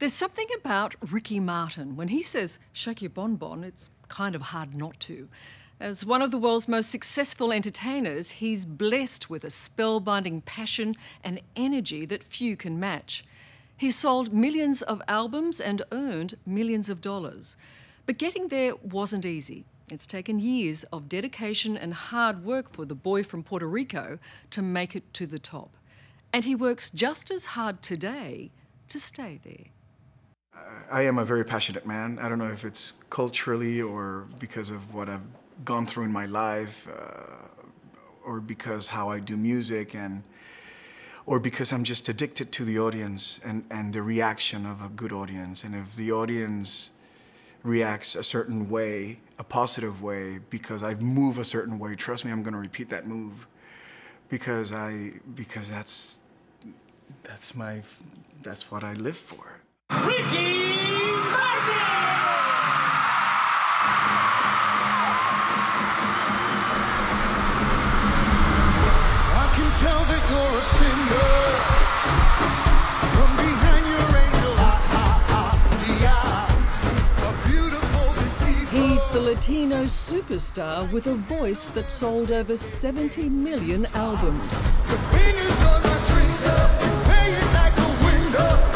There's something about Ricky Martin. When he says, shake your bonbon, it's kind of hard not to. As one of the world's most successful entertainers, he's blessed with a spellbinding passion and energy that few can match. He sold millions of albums and earned millions of dollars. But getting there wasn't easy. It's taken years of dedication and hard work for the boy from Puerto Rico to make it to the top. And he works just as hard today to stay there. I am a very passionate man. I don't know if it's culturally or because of what I've gone through in my life or because how I do music or because I'm just addicted to the audience and the reaction of a good audience. And if the audience reacts a certain way, a positive way, because I move a certain way, trust me, I'm going to repeat that move because that's what I live for. Ricky Martin! I can tell that you're a sinner. From behind your angel eye, a beautiful deceiver. He's the Latino superstar with a voice that sold over 70 million albums. The fingers on my dreams up, you pay it like a window.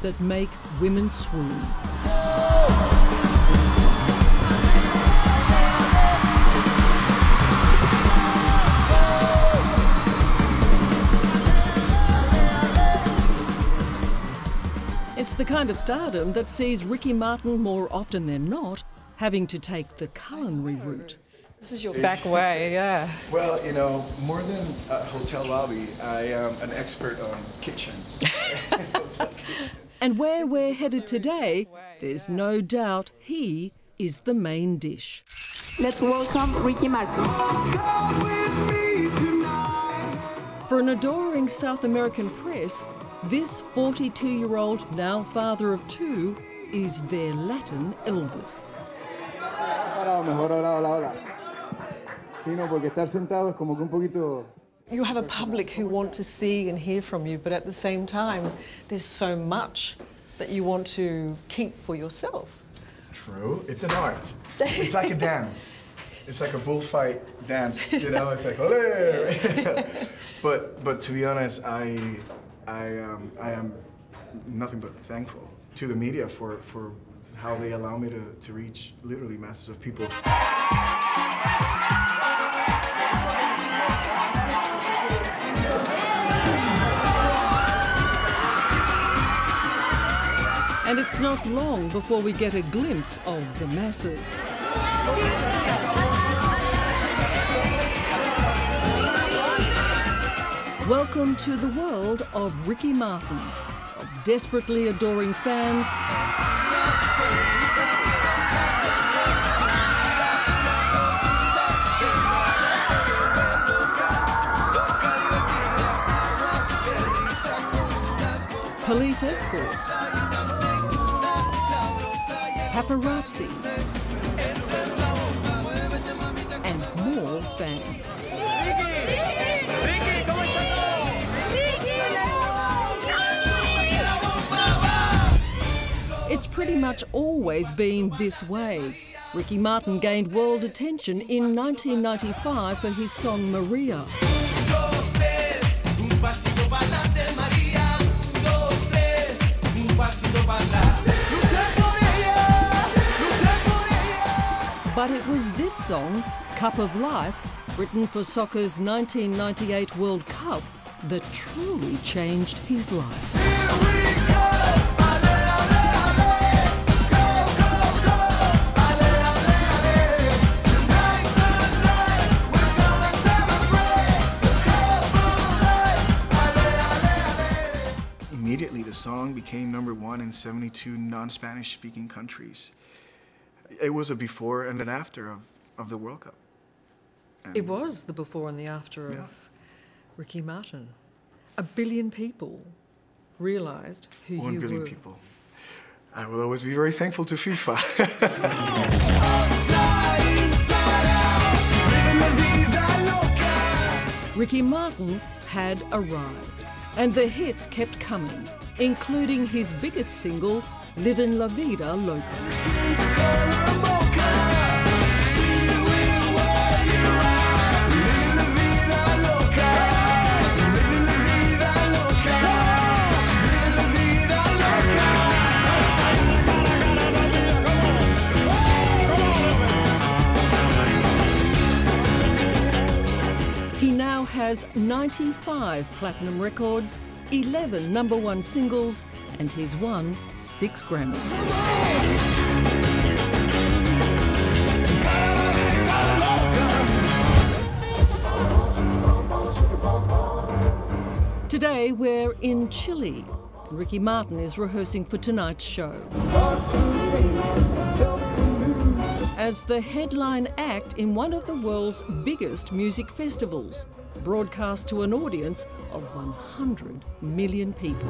That make women swoon. It's the kind of stardom that sees Ricky Martin more often than not having to take the culinary route. This is your back way, yeah. Well, you know, more than a hotel lobby, I am an expert on kitchens. And where we're headed today, there's no doubt he is the main dish. Let's welcome Ricky Martin. For an adoring South American press, this 42-year-old, now father of two, is their Latin Elvis. You have a public who want to see and hear from you, but at the same time, there's so much that you want to keep for yourself. True. It's an art. It's like a dance. It's like a bullfight dance, you know? It's like, olé! But to be honest, I am nothing but thankful to the media for how they allow me to reach literally masses of people. And it's not long before we get a glimpse of the masses. Welcome to the world of Ricky Martin, of desperately adoring fans, police escorts, paparazzi, and more fans. It's pretty much always been this way. Ricky Martin gained world attention in 1995 for his song Maria. But it was this song, Cup of Life, written for soccer's 1998 World Cup, that truly changed his life. Here we go. Ale, ale, ale. Go, go, go. Ale, ale, ale. Tonight, tonight, we're gonna celebrate the Cup of Life. Ale, ale, ale. Immediately, the song became #1 in 72 non-Spanish speaking countries. It was a before and an after of the World Cup. And it was the before and the after of Ricky Martin. 1 billion people realised who you were. 1 billion people. I will always be very thankful to FIFA. Ricky Martin had arrived, and the hits kept coming, including his biggest single, Livin' La Vida Loca. Has 95 platinum records, 11 number one singles, and he's won 6 Grammys. Today we're in Chile. Ricky Martin is rehearsing for tonight's show. As the headline act in one of the world's biggest music festivals, broadcast to an audience of 100 million people.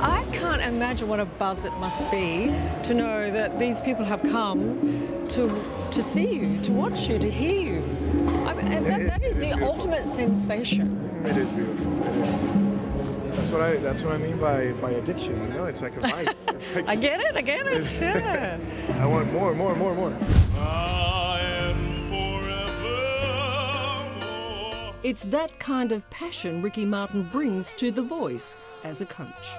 I can't imagine what a buzz it must be to know that these people have come to see you, to watch you, to hear you. I mean, that is the ultimate sensation. It is beautiful. It is. That's what I mean by addiction, you know? It's like a vice. It's like, I get it, yeah. I want more. I am forever more. It's that kind of passion Ricky Martin brings to The Voice as a coach.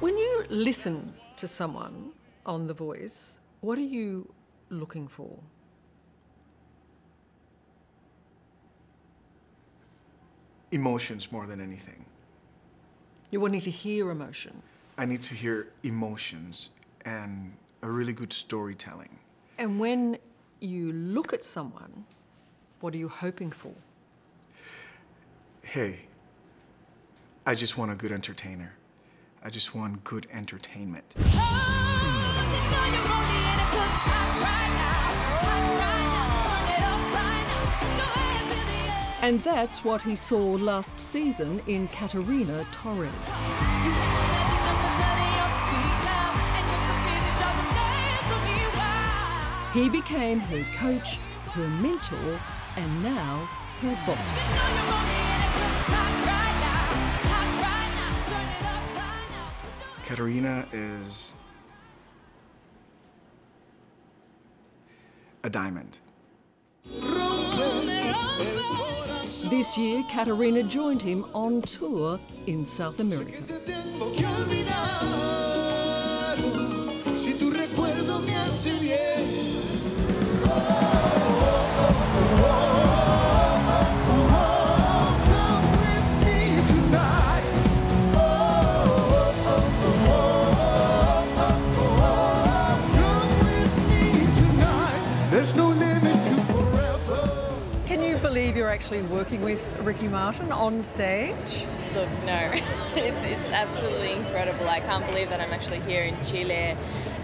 When you listen to someone on The Voice, what are you looking for? Emotions more than anything. You're wanting to hear emotion. I need to hear emotions and a really good storytelling. And when you look at someone, what are you hoping for? Hey, I just want a good entertainer. I just want good entertainment. And that's what he saw last season in Katarina Torres. He became her coach, her mentor, and now her boss. Katarina is a diamond. This year, Katarina joined him on tour in South America. Actually working with Ricky Martin on stage? Look, no, it's absolutely incredible. I can't believe that I'm actually here in Chile.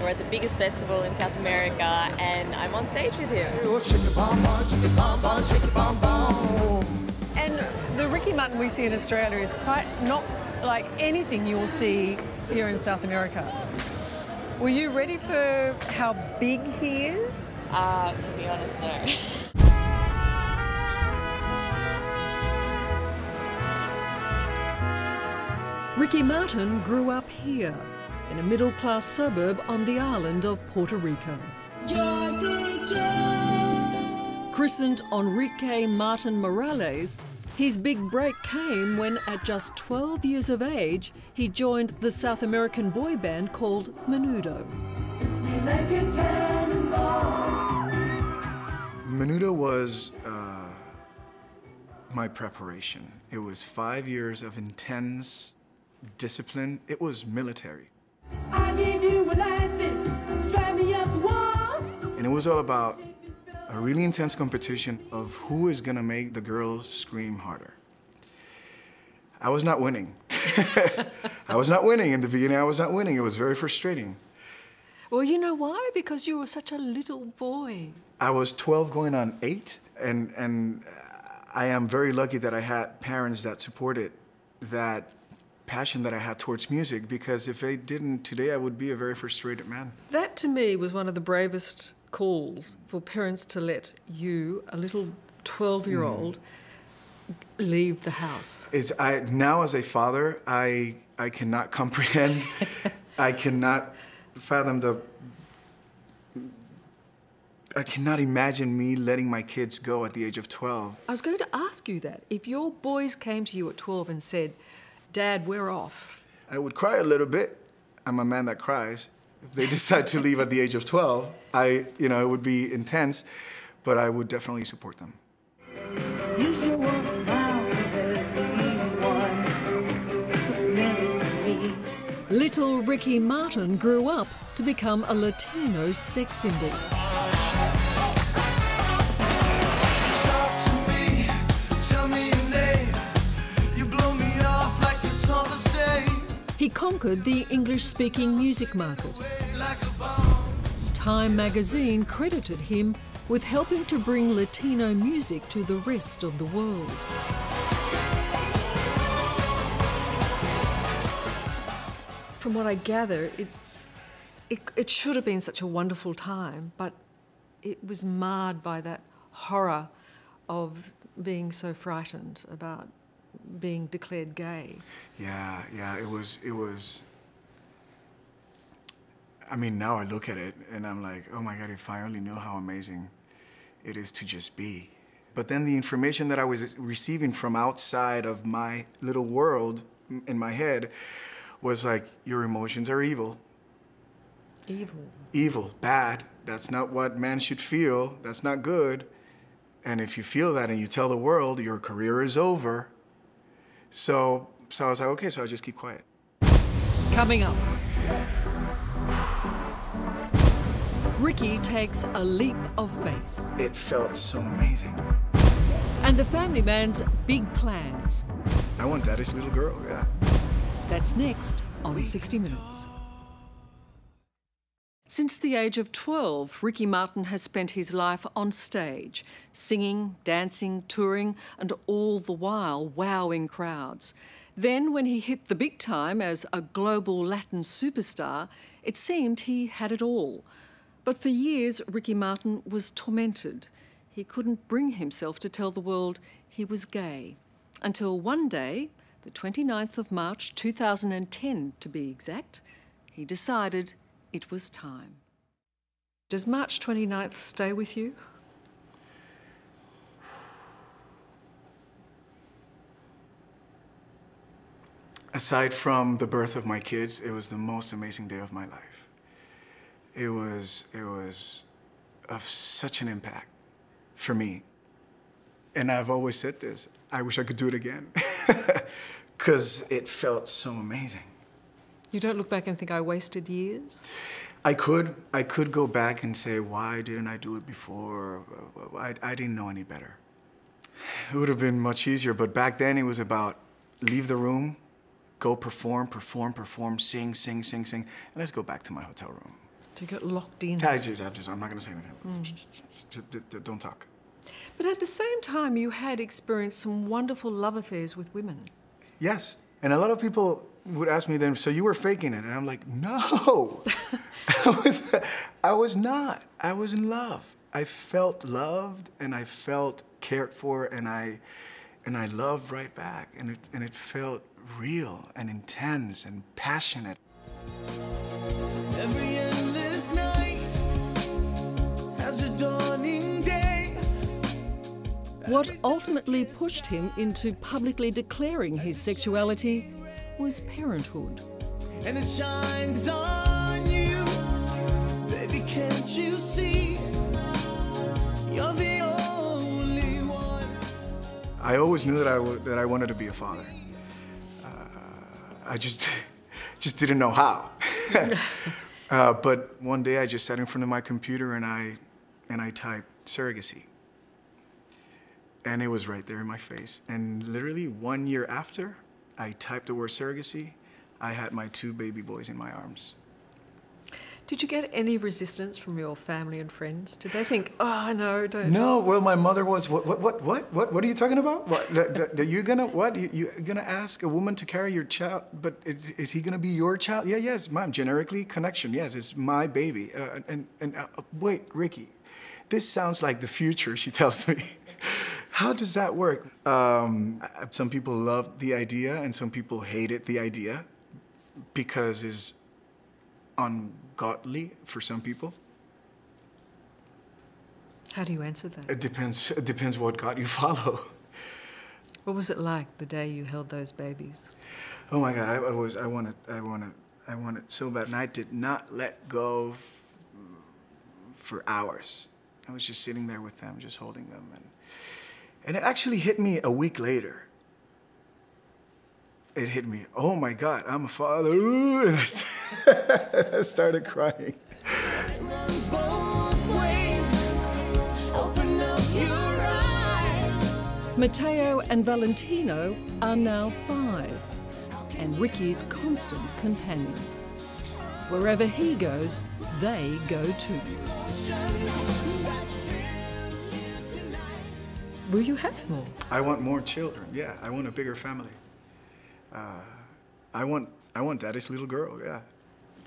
We're at the biggest festival in South America and I'm on stage with him. And the Ricky Martin we see in Australia is quite not like anything you will see here in South America. Were you ready for how big he is? To be honest, no. Ricky Martin grew up here, in a middle-class suburb on the island of Puerto Rico. Christened Enrique Martin Morales, his big break came when, at just 12 years of age, he joined the South American boy band called Menudo. Menudo was my preparation. It was 5 years of intense discipline. It was military. I need you a license, drive me up the wall. And it was all about a really intense competition of who is gonna make the girls scream harder. I was not winning. I was not winning. In the beginning, I was not winning. It was very frustrating. Well, you know why? Because you were such a little boy. I was 12 going on 8, and I am very lucky that I had parents that supported that passion that I had towards music, because if I didn't today, I would be a very frustrated man. That, to me, was one of the bravest calls for parents to let you, a little 12-year-old, leave the house. Now, as a father, I cannot comprehend. I cannot fathom the... I cannot imagine me letting my kids go at the age of 12. I was going to ask you that. If your boys came to you at 12 and said, "Dad, we're off," I would cry a little bit. I'm a man that cries. If they decide to leave at the age of 12, you know, it would be intense, but I would definitely support them. Little Ricky Martin grew up to become a Latino sex symbol. He conquered the English-speaking music market. Time magazine credited him with helping to bring Latino music to the rest of the world. From what I gather, it should have been such a wonderful time, but it was marred by that horror of being so frightened about being declared gay. Yeah, yeah, it was... I mean, now I look at it and I'm like, oh my God, if I only knew how amazing it is to just be. But then the information that I was receiving from outside of my little world in my head was like, your emotions are evil. Evil? Evil, bad. That's not what man should feel. That's not good. And if you feel that and you tell the world, your career is over. So I was like, okay, so I'll just keep quiet. Coming up. Ricky takes a leap of faith. It felt so amazing. And the family man's big plans. I want Daddy's little girl, yeah. That's next on 60 Minutes. Since the age of 12, Ricky Martin has spent his life on stage, singing, dancing, touring, and all the while wowing crowds. Then, when he hit the big time as a global Latin superstar, it seemed he had it all. But for years, Ricky Martin was tormented. He couldn't bring himself to tell the world he was gay. Until one day, the 29th of March, 2010 to be exact, he decided it was time. Does March 29th stay with you? Aside from the birth of my kids, it was the most amazing day of my life. It was of such an impact for me. And I've always said this, I wish I could do it again, because it felt so amazing. You don't look back and think, I wasted years? I could go back and say, why didn't I do it before? I didn't know any better. It would have been much easier, but back then it was about leave the room, go perform, perform, perform, sing, sing, sing, sing, and let's go back to my hotel room. So you got locked in? I'm not going to say anything. Don't talk. But at the same time, you had experienced some wonderful love affairs with women. Yes, and a lot of people would ask me then, so you were faking it? And I'm like, no, I was not. I was in love. I felt loved and I felt cared for, and I loved right back. And it felt real and intense and passionate. Every endless night has a dawning day. What ultimately pushed him into publicly declaring his sexuality was parenthood. And it shines on you, baby, can't you see? You're the only one. I always knew that I wanted to be a father. I just didn't know how. But one day I just sat in front of my computer and I typed surrogacy. And it was right there in my face. And literally 1 year after, I typed the word surrogacy, I had my two baby boys in my arms. Did you get any resistance from your family and friends? Did they think, oh, no, don't... No, well, my mother was, what are you talking about? What, you're gonna, what? You're gonna ask a woman to carry your child, but is he gonna be your child? Yeah, yes, Mom, generically, connection, yes, it's my baby. Wait, Ricky, this sounds like the future, she tells me. How does that work? Some people loved the idea and some people hated the idea because it's ungodly for some people. How do you answer that? It depends what God you follow. What was it like the day you held those babies? Oh my God, I wanted so bad, and I did not let go for hours. I was just sitting there with them, just holding them, and it actually hit me a week later. It hit me, oh my God, I'm a father, ooh, and I started crying. Matteo and Valentino are now 5, and Ricky's constant companions. Wherever he goes, they go too. Will you have more? I want more children, yeah, I want a bigger family. I want Daddy's little girl, yeah.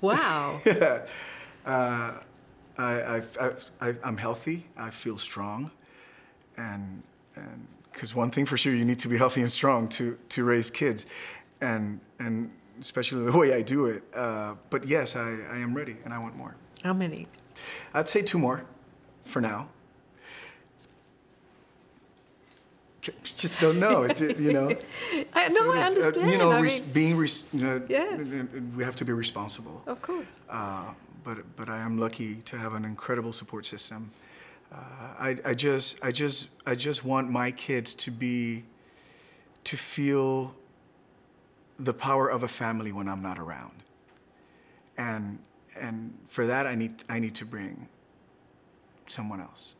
Wow. Yeah. I'm healthy, I feel strong, and because one thing for sure, you need to be healthy and strong to raise kids, and especially the way I do it. But yes, I am ready, and I want more. How many? I'd say 2 more, for now. Just don't know, you know. I understand. You know, we have to be responsible. Of course. But I am lucky to have an incredible support system. I just want my kids to feel the power of a family when I'm not around. And for that, I need to bring someone else.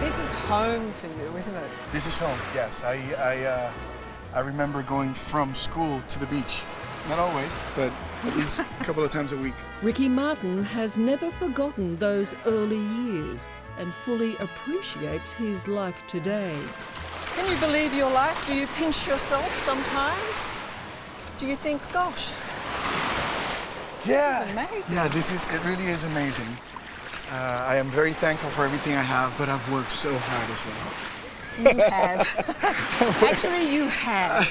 This is home for you, isn't it? This is home, yes. I remember going from school to the beach. Not always, but at least a couple of times a week. Ricky Martin has never forgotten those early years and fully appreciates his life today. Can you believe your life? Do you pinch yourself sometimes? Do you think, gosh, yeah, this is amazing? Yeah, it really is amazing. I am very thankful for everything I have, but I've worked so hard as well. You have. Actually, you have.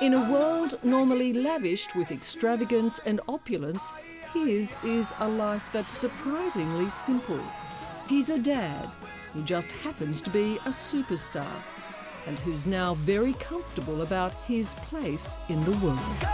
In a world normally lavished with extravagance and opulence, his is a life that's surprisingly simple. He's a dad who just happens to be a superstar and who's now very comfortable about his place in the world.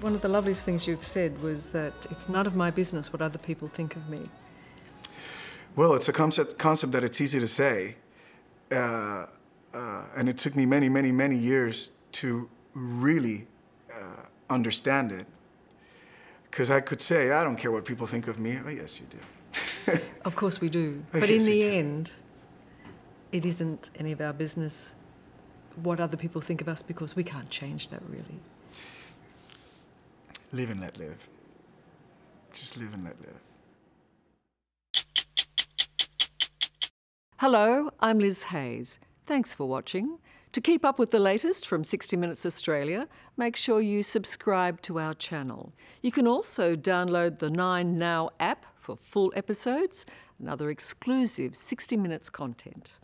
One of the loveliest things you've said was that it's none of my business what other people think of me. Well, it's a concept that it's easy to say. And it took me many, many, many years to really understand it. Because I could say, I don't care what people think of me. Oh, yes, you do. Of course we do, but in the end, it isn't any of our business what other people think of us, because we can't change that, really. Live and let live. Just live and let live. Hello, I'm Liz Hayes. Thanks for watching. To keep up with the latest from 60 Minutes Australia, make sure you subscribe to our channel. You can also download the 9Now app for full episodes and other exclusive 60 Minutes content.